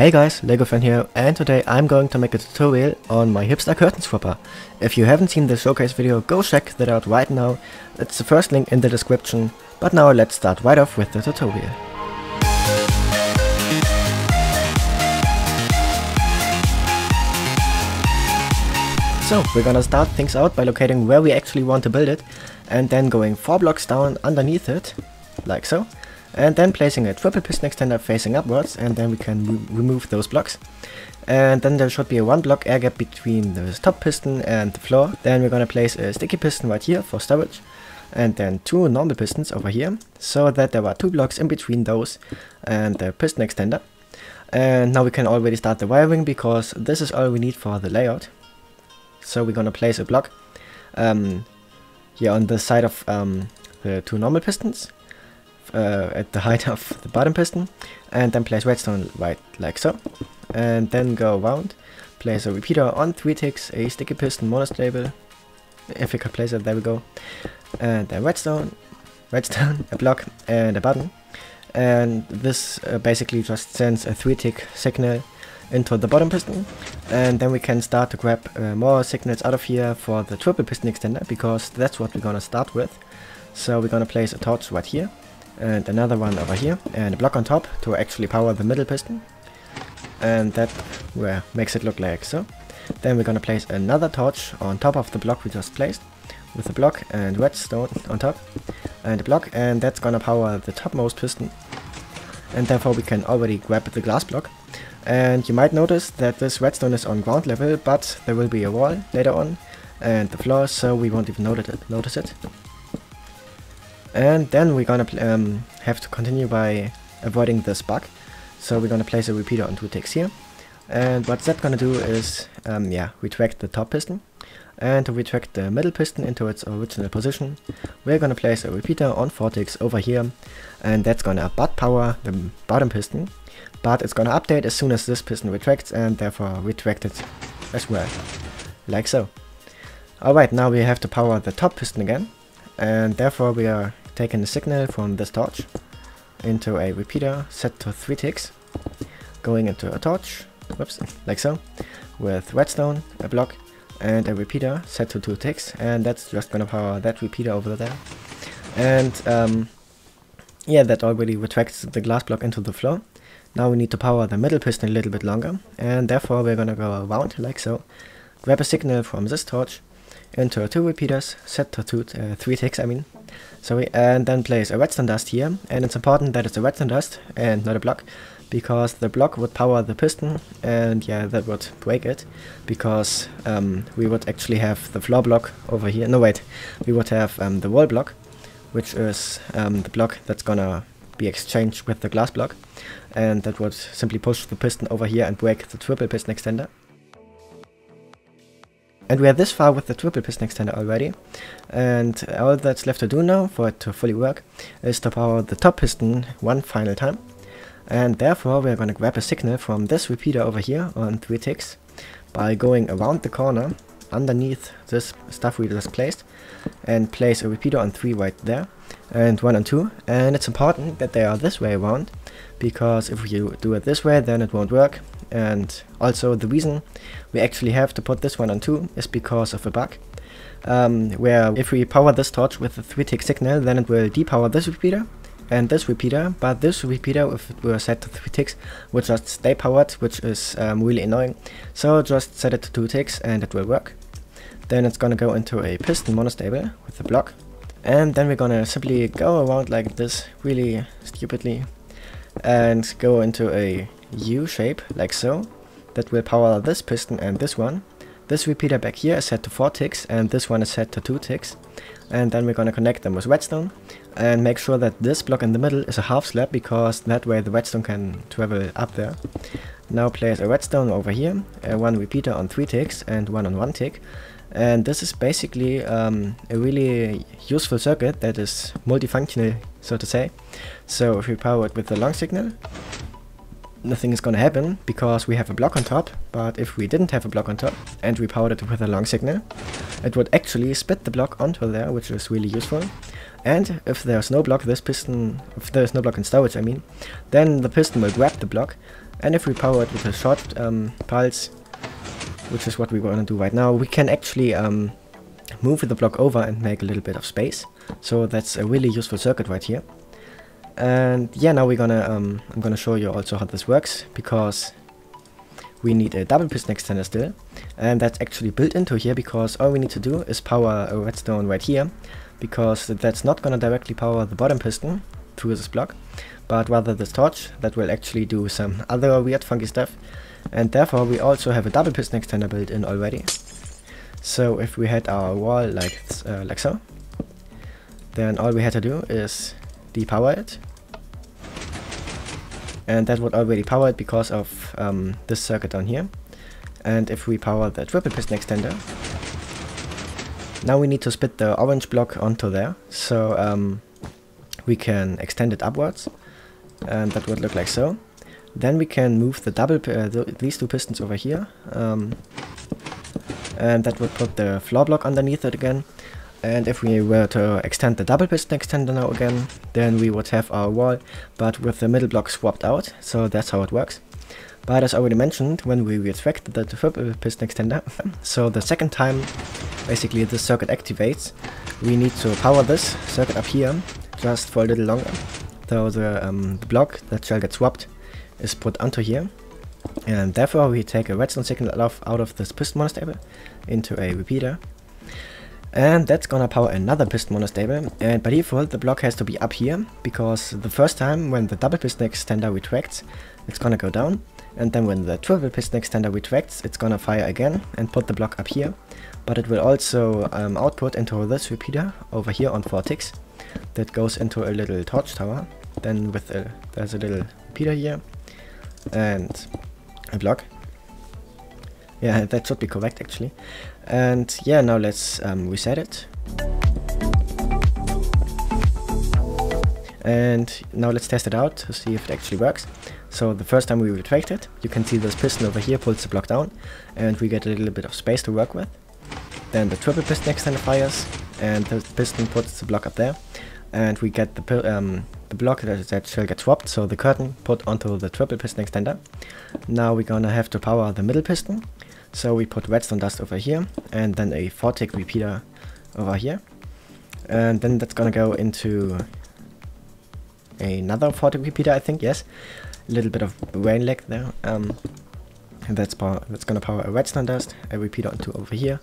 Hey guys, Legofan here, and today I'm going to make a tutorial on my hipster curtain swapper. If you haven't seen the showcase video, go check that out right now. It's the first link in the description. But now let's start right off with the tutorial. So, we're gonna start things out by locating where we actually want to build it, and then going 4 blocks down underneath it, like so. And then placing a triple piston extender facing upwards, and then we can remove those blocks. And then there should be a 1 block air gap between the top piston and the floor. Then we're gonna place a sticky piston right here for storage, and then 2 normal pistons over here, so that there are 2 blocks in between those and the piston extender. And now we can already start the wiring, because this is all we need for the layout. So we're gonna place a block here on the side of the 2 normal pistons, at the height of the bottom piston, and then place redstone right like so, and then go around, place a repeater on 3 ticks, a sticky piston monostable, if we can place it, there we go, and then redstone, a block and a button, and this basically just sends a 3 tick signal into the bottom piston, and then we can start to grab more signals out of here for the triple piston extender, because that's what we're gonna start with. So we're gonna place a torch right here, and another one over here, and a block on top to actually power the middle piston, and that makes it look like so. Then we're gonna place another torch on top of the block we just placed, with a block and redstone on top, and a block, and that's gonna power the topmost piston, and therefore we can already grab the glass block. And you might notice that this redstone is on ground level, but there will be a wall later on, and the floor, so we won't even notice it. And then we're gonna have to continue by avoiding this bug. So we're gonna place a repeater on 2 ticks here. And what that's gonna do is, retract the top piston. And to retract the middle piston into its original position, we're gonna place a repeater on 4 ticks over here. And that's gonna butt power the bottom piston. But it's gonna update as soon as this piston retracts, and therefore retract it as well. Like so. Alright, now we have to power the top piston again. And therefore we are taking the signal from this torch into a repeater set to 3 ticks, going into a torch, whoops, like so, with redstone, a block, and a repeater set to 2 ticks, and that's just gonna power that repeater over there. And yeah, that already retracts the glass block into the floor. Now we need to power the middle piston a little bit longer, and therefore we're gonna go around like so, grab a signal from this torch, into 2 repeaters, set to 3 ticks, and then place a redstone dust here, and it's important that it's a redstone dust and not a block, because the block would power the piston, and yeah, that would break it, because we would actually have the floor block over here, no wait, we would have the wall block, which is the block that's gonna be exchanged with the glass block, and that would simply push the piston over here and break the triple piston extender. And we are this far with the triple piston extender already, and all that's left to do now for it to fully work is to power the top piston one final time, and therefore we are going to grab a signal from this repeater over here on 3 ticks by going around the corner underneath this stuff we just placed, and place a repeater on 3 right there and 1 on 2, and it's important that they are this way around, because if you do it this way then it won't work. And also the reason we actually have to put this one on 2 is because of a bug, where if we power this torch with a 3-tick signal, then it will depower this repeater and this repeater, but this repeater, if it were set to 3 ticks, would just stay powered, which is really annoying. So just set it to 2 ticks and it will work. Then it's gonna go into a piston monostable with a block, and then we're gonna simply go around like this, really stupidly, and go into a U shape like so. That will power this piston and this one. This repeater back here is set to 4 ticks and this one is set to 2 ticks, and then we're gonna connect them with redstone and make sure that this block in the middle is a half slab, because that way the redstone can travel up there. Now place a redstone over here, one repeater on 3 ticks and one on 1 tick, and this is basically a really useful circuit that is multifunctional, so to say. So if we power it with the long signal, nothing is gonna happen, because we have a block on top. But if we didn't have a block on top and we powered it with a long signal, it would actually spit the block onto there, which is really useful. And if there's no block in storage, then the piston will grab the block and if we power it with a shot pulse, which is what we're gonna do right now, we can actually move the block over and make a little bit of space. So that's a really useful circuit right here. And yeah, now we're gonna I'm gonna show you also how this works, because we need a double piston extender still, and that's actually built into here, because all we need to do is power a redstone right here, because that's not gonna directly power the bottom piston through this block, but rather this torch that will actually do some other weird funky stuff. And therefore we also have a double piston extender built in already. So if we had our wall like so, then all we had to do is depower it, and that would already power it because of this circuit down here. And if we power the triple piston extender, now we need to spit the orange block onto there, so we can extend it upwards, and that would look like so. Then we can move the double these two pistons over here, and that would put the floor block underneath it again. And if we were to extend the double piston extender now again, then we would have our wall, but with the middle block swapped out. So that's how it works. But as already mentioned, when we retracted the triple piston extender, so the second time basically this circuit activates, we need to power this circuit up here just for a little longer. So the block that shall get swapped is put onto here. And therefore we take a redstone signal out of this piston monostable into a repeater. And that's gonna power another piston monostable, and by default the block has to be up here, because the first time when the double piston extender retracts, it's gonna go down, and then when the triple piston extender retracts, it's gonna fire again and put the block up here. But it will also output into this repeater over here on 4 ticks, that goes into a little torch tower. Then there's a little repeater here, and a block. Yeah, that should be correct actually. And yeah, now let's reset it. And now let's test it out to see if it actually works. So the first time we retract it, you can see this piston over here pulls the block down, and we get a little bit of space to work with. Then the triple piston extender fires, and the piston puts the block up there, and we get the block that shall get swapped, so the curtain put onto the triple piston extender. Now we're gonna have to power the middle piston, so we put redstone dust over here, and then a 4-tick repeater over here, and then that's gonna go into another 4-tick repeater, I think. Yes, a little bit of rain lag there, and that's gonna power a redstone dust, a repeater onto over here,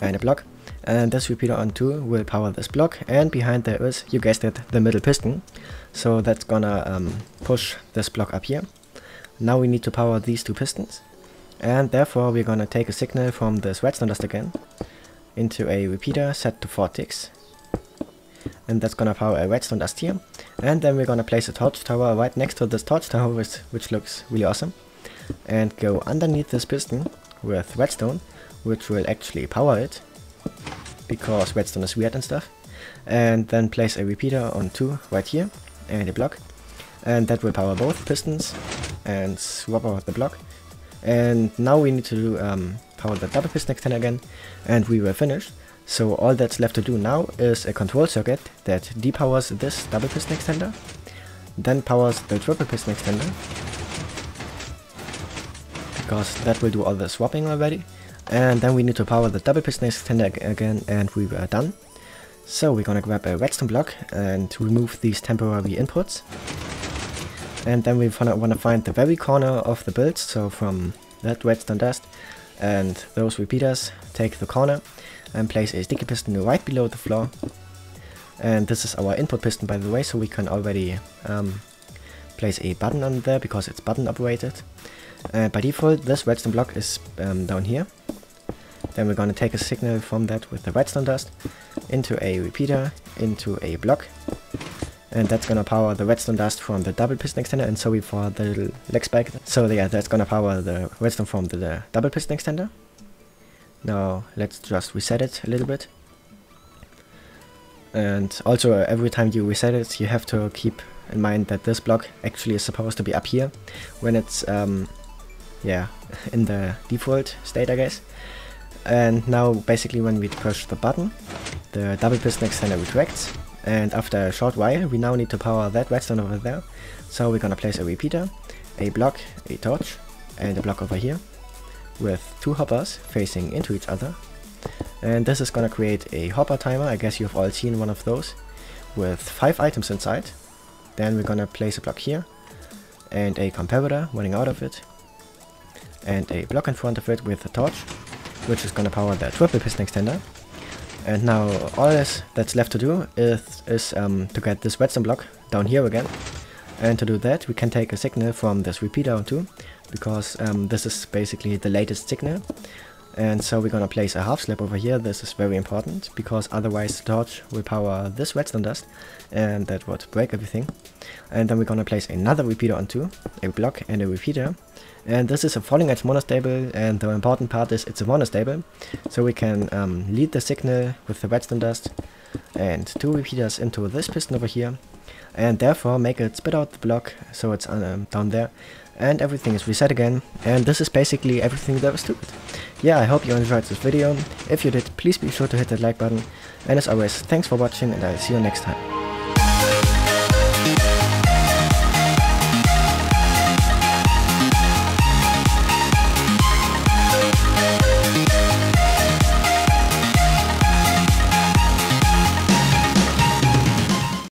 and a block. And this repeater on 2 will power this block, and behind there is, you guessed it, the middle piston. So that's gonna push this block up here. Now we need to power these two pistons, and therefore we're gonna take a signal from this redstone dust again into a repeater set to 4 ticks. And that's gonna power a redstone dust here, and then we're gonna place a torch tower right next to this torch tower, which looks really awesome, and go underneath this piston with redstone, which will actually power it, because redstone is weird and stuff. And then place a repeater on 2 right here, and a block, and that will power both pistons and swap out the block. And now we need to power the double piston extender again, and we were finished. So all that's left to do now is a control circuit that depowers this double piston extender, then powers the triple piston extender, because that will do all the swapping already. And then we need to power the double piston extender again, and we were done. So we're gonna grab a redstone block and remove these temporary inputs. And then we wanna find the very corner of the build, so from that redstone dust and those repeaters, take the corner and place a sticky piston right below the floor. And this is our input piston, by the way, so we can already place a button on there, because it's button operated. And by default this redstone block is down here. Then we're gonna take a signal from that with the redstone dust into a repeater, into a block, and that's gonna power the redstone dust from the double piston extender, and sorry for the little leg spike. So yeah, that's gonna power the redstone from the double piston extender. Now let's just reset it a little bit. And also every time you reset it, you have to keep in mind that this block actually is supposed to be up here when it's yeah, in the default state, I guess. And now basically when we push the button, the double piston extender retracts, and after a short while we now need to power that redstone over there. So we're gonna place a repeater a block, a torch, and a block over here with two hoppers facing into each other. And this is gonna create a hopper timer. I guess you've all seen one of those with 5 items inside. Then we're gonna place a block here and a comparator running out of it and a block in front of it with a torch, which is gonna power the triple piston extender. And now all that's left to do is to get this redstone block down here again. And to do that, we can take a signal from this repeater too, because this is basically the latest signal. And so we're gonna place a half slab over here. This is very important, because otherwise the torch will power this redstone dust, and that would break everything. And then we're gonna place another repeater on two, a block and a repeater. And this is a falling edge monostable, and the important part is it's a monostable. So we can lead the signal with the redstone dust and two repeaters into this piston over here, and therefore make it spit out the block, so it's down there. And everything is reset again, and this is basically everything that was to it. Yeah, I hope you enjoyed this video. If you did, please be sure to hit that like button. And as always, thanks for watching, and I'll see you next time.